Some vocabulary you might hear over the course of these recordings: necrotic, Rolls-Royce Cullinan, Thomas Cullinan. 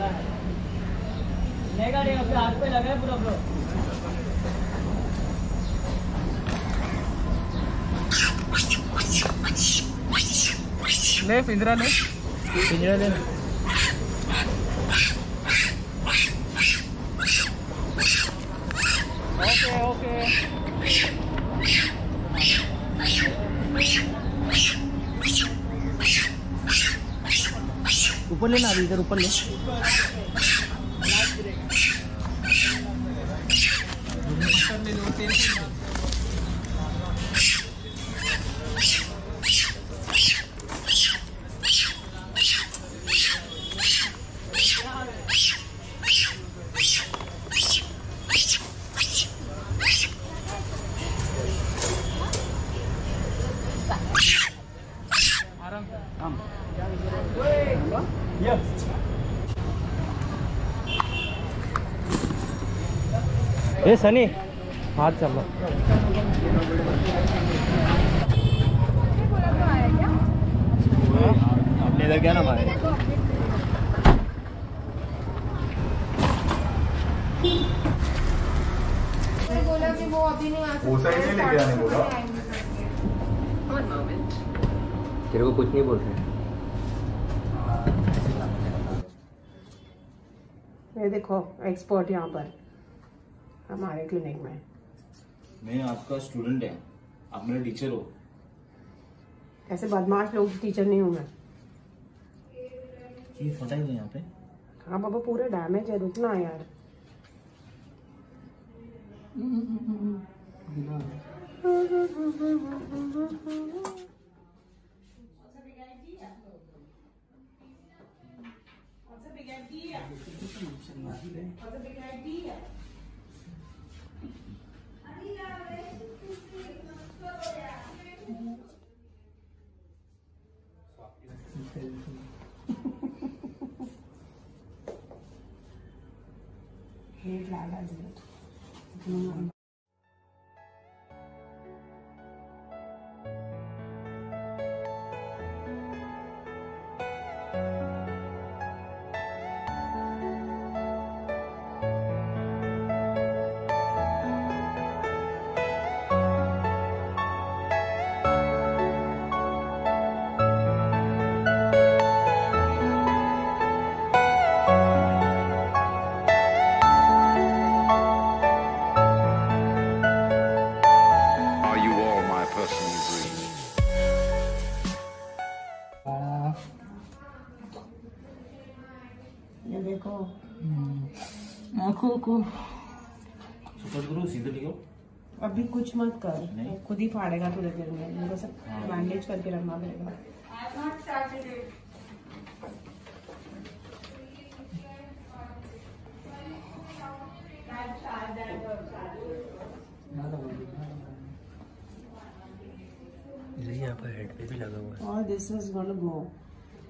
लगा रहे अपने हाथ पे लगा है पूरा ब्रो। ले पिंजरा ले, पिंजरा ले। Okay okay. ऊपर लेना अभी इधर ऊपर ले। ये सनी हाथ चलो आपने इधर क्या ना मारे बोला कि वो अभी नहीं आ सकते लेके आने बोला तेरे को कुछ नहीं बोलते। ये देखो एक्सपर्ट यहाँ पर हमारे क्लिनिक में। मैं आपका स्टूडेंट है, आप मेरे टीचर हो। ऐसे बदमाश लोग टीचर नहीं हूँ मैं। ये फटा ही नहीं यहाँ पे। हाँ बाबा पूरा डैमेज है, रुकना है यार। Hey, ये देखो आँखों को सुपर गुरु सीधे लियो। अभी कुछ मत कर, खुद ही फाड़ेगा थोड़ी देर में। इनको सब बैंडेज करके रखना पड़ेगा। यहाँ पर हेड पे भी लगा हुआ है। और दिस इज गोना गो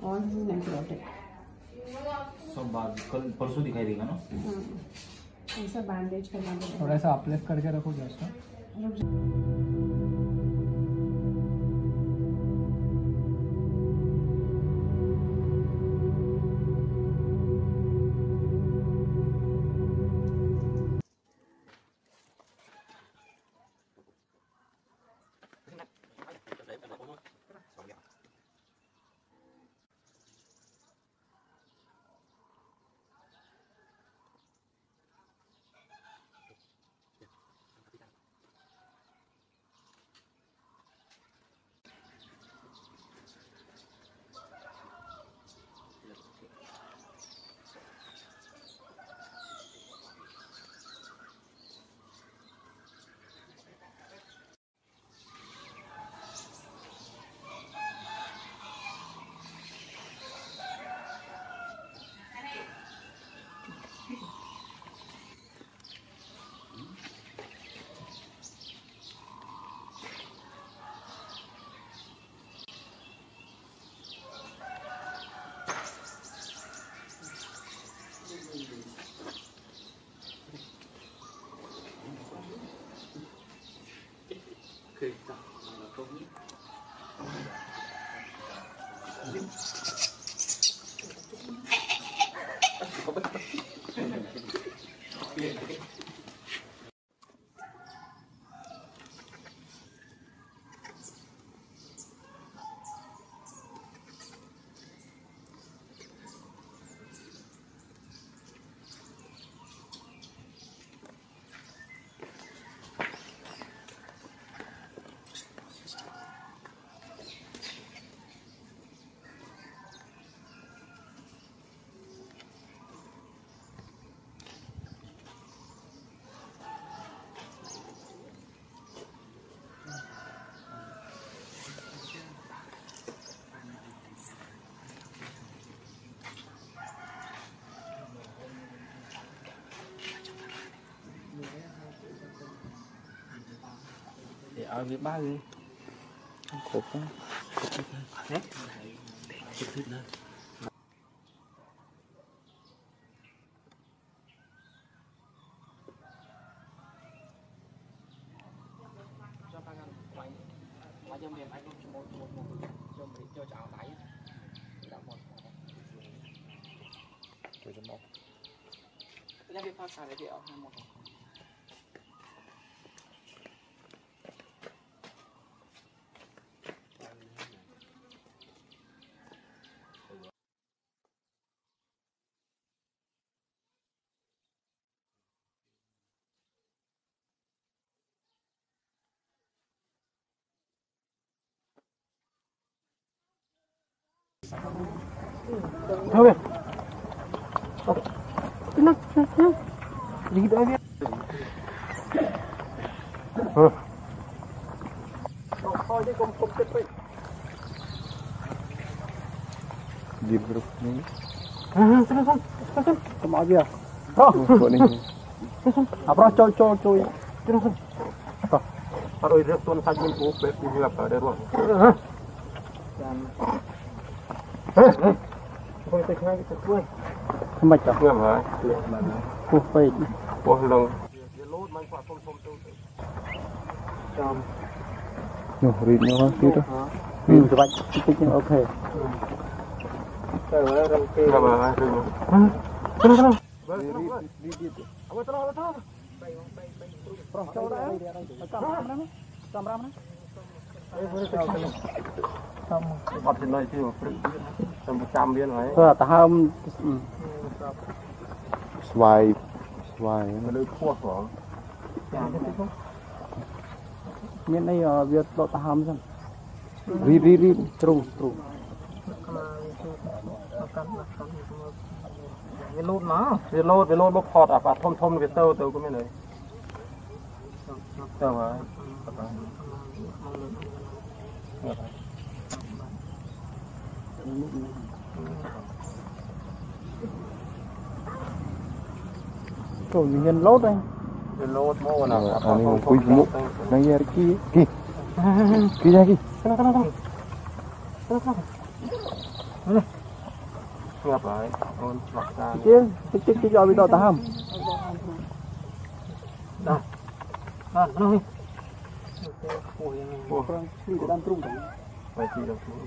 और दिस इज नेक्रोटिक। सब बात कल परसों दिखाई देगा ना। ऐसा बैंडेज करना पड़ेगा। थोड़ा सा अपलिफ्ट करके रखो just. Ở Việt Bắc đi, khổ quá, hết, hết nữa. Thôi nó đi đâu vậy? Thôi đi công công tiếp đi bro này. Hả? Tụi mày kìa. Thôi, con này. Apro cho cho. Terus. Apa? Paroi rek tuan sajin ku pet di lap ada ruang. Hah? Hah? Không phải khai cái quên. Không phải chọc ngầm hả? Không phải. Không đâu. Nó rít nó tí đó. Mình sẽ bắt cái này ok. Trời ơi, răng kê. Ngầm hả? Thôi thôi. Đi đi đi. Ôi trời ơi, thôi. Bay bay bay. Pro cho ra. Camera nó. Camera nó. Ê, vừa rồi xong bắt trên này chưa trăm viên rồi. Thôi ta hôm xoài xoài nó được khô rồi. Miền này việc độ ta hôm xong. Ri trùng. Cái lốt nó, cái lốt bốc phọt à phạt thôm cái tơ tớ có miền này. Tớ mà. Cậu nhìn lốt anh. Lốt mô nào. Cúi mũ. Này giờ kia. Kì. Kì ra kì. Ngập lại. Con mặc ra. Cái giò bị đỏ ta hầm. Đó. Đó. Nó đi. Ủa. Cái đàn trung đấy. Vậy thì đâu xuống.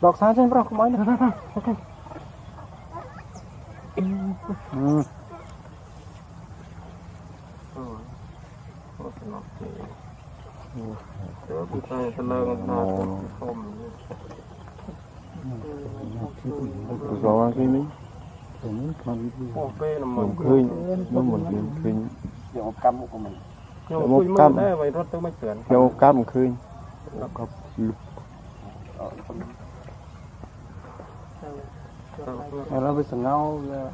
Đọc sáng trên bro, không ấy nữa. Ok. Rõ cái này. Ủa, bê là một cái. Nó một cái. Kiểu cam của mình. Kiểu cam. Kiểu cam một khơi. Nó bị sừng ngao ngập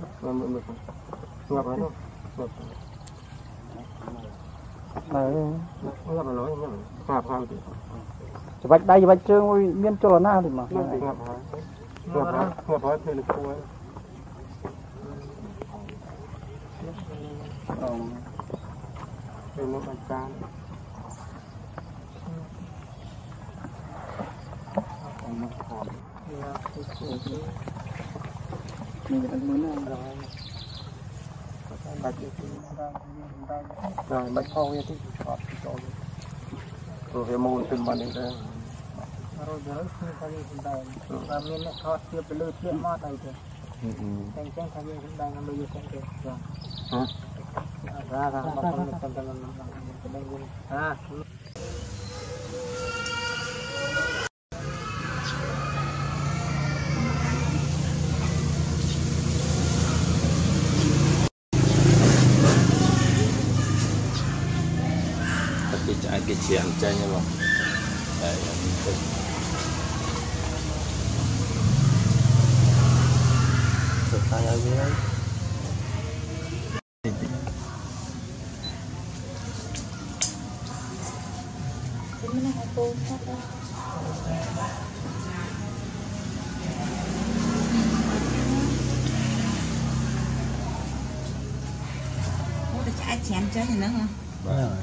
hết luôn. Chỉ bạch đây, chỉ bạch trơn ôi miên cho là na thì mà. Ngập hết thì được cua. Đây nó bạch can. Mình đã muốn ăn rồi. Bạch rồi, bạch khâu kia thích hợp cho rồi. Rồi cái môn từng bàn đấy ra. Rồi đấy, khi ta đi chúng ta, ta miên lại thoát tiếp cái lưỡi chuyện ma tay kìa. Cái chèn chai nha mọi người. Chén chén gì nữa không? Vâng.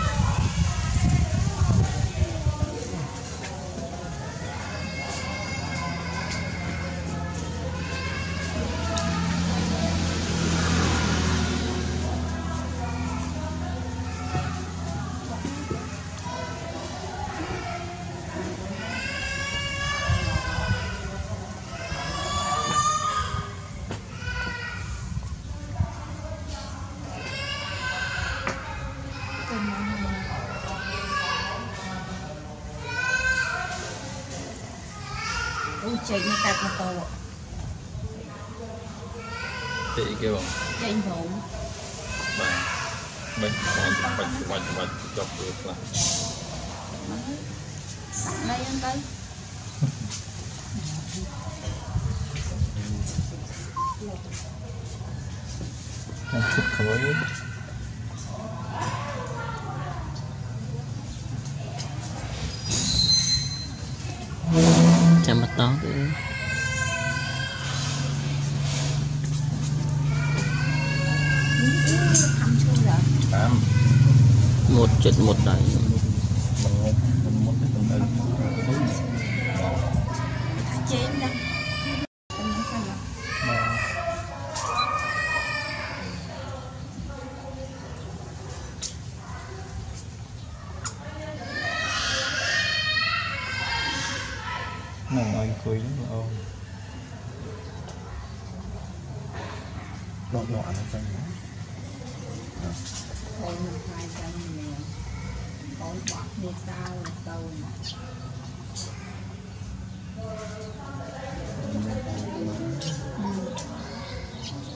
Chạy nó tạp một tàu ạ. Chạy kêu không? Chạy hồn. Bánh bánh chọc được là đây ăn tới. Ăn chút khối. Chạm mặt to kìa. Một chật một đẩy. Cười lắm mà ông lọt lọt nó xanh lắm thôi một hai trăm nè tối bọt như sao là tâu nè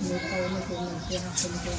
như tâu nó cũng mình chưa học sinh chưa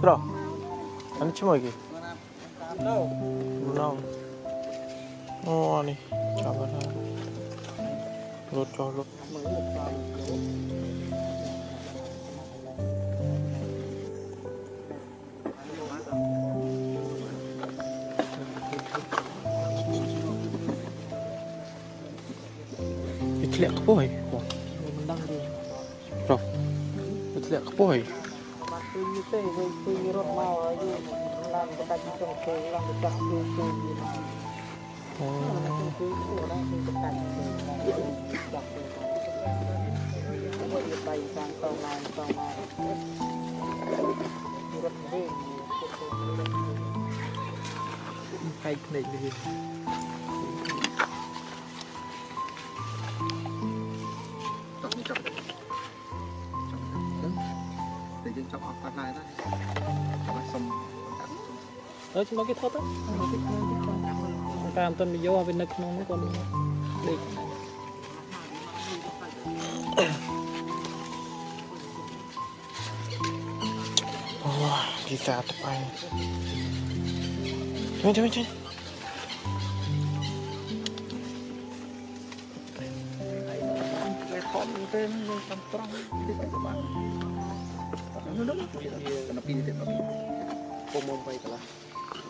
들어 안 치면 이게 no no 아니 잡아라 로로 يتلق بوي بروف يتلق بوي Nói chung nó cái thoát á, làm tuần video bên nước nóng còn địch. Đi ra tập bay. Chơi. Hello. Hãy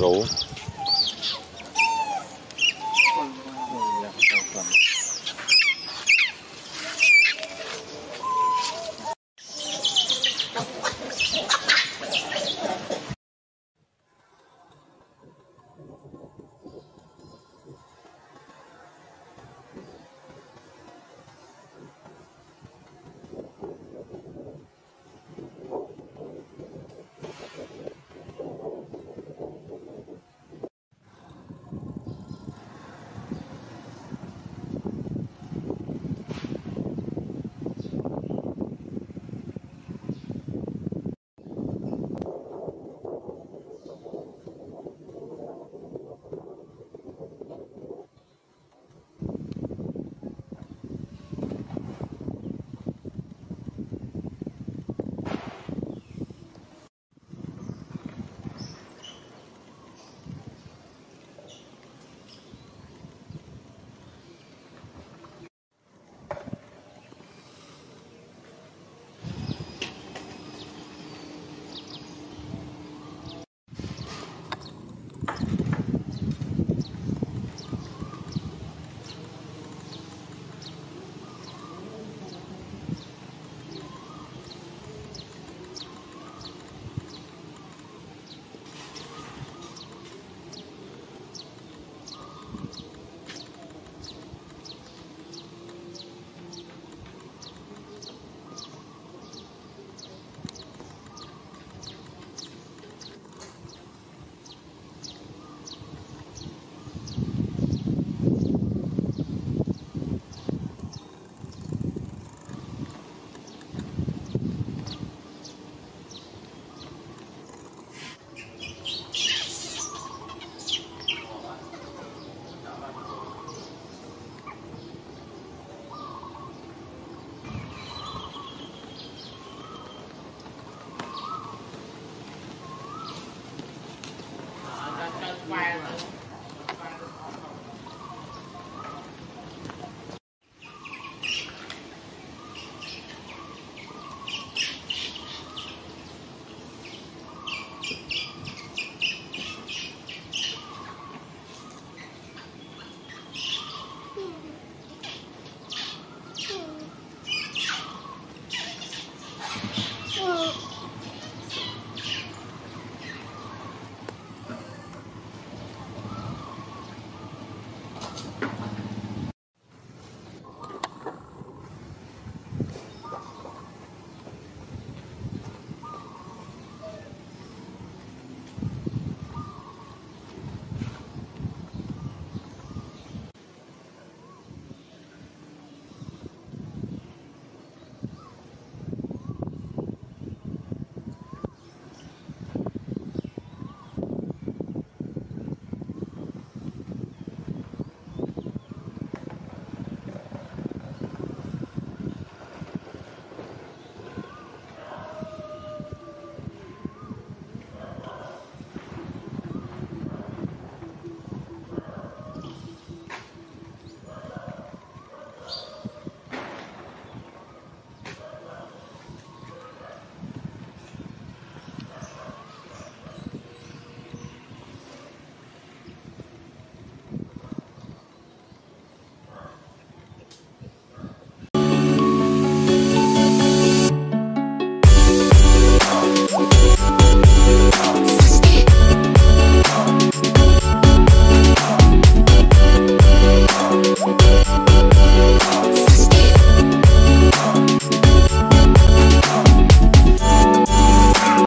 lỡ